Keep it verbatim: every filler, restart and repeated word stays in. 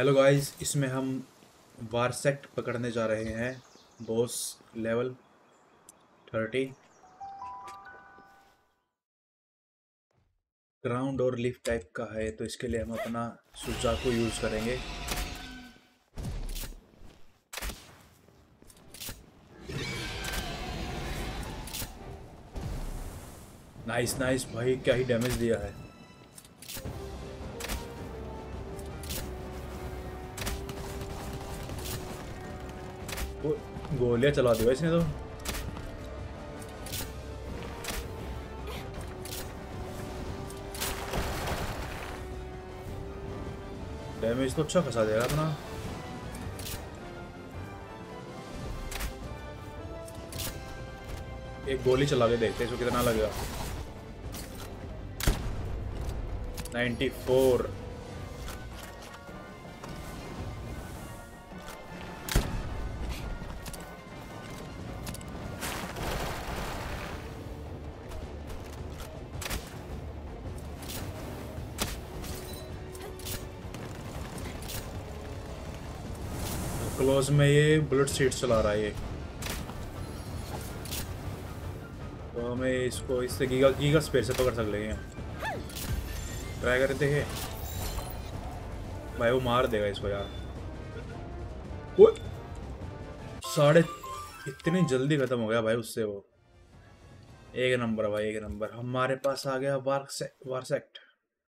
Hello guys, इसमें हम वारसेक्ट पकड़ने जा रहे हैं। Boss level thirty. ग्राउंड और लिफ्ट टाइप का है, तो इसके लिए हम अपना सुजाकू यूज करेंगे। नाइस नाइस भाई, क्या ही डैमेज दिया है। गोलियां चला दी इसने तो। डैमेज तो अच्छा खासा देगा अपना। एक गोली चला के देखते हैं इसको कितना लगेगा। Ninety four. क्लोज में ये बुलेट सीट चला रहा है ये, तो हमें इसको इससे गीगा गीगा स्पेस से पकड़ सकते हैं। ट्राई करते हैं भाई, वो मार देगा इसको यार। ओए साढ़े इतनी जल्दी खत्म हो गया भाई उससे। वो एक नंबर भाई, एक नंबर। हमारे पास आ गया वारसेक्ट।